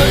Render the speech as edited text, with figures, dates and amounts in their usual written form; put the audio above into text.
You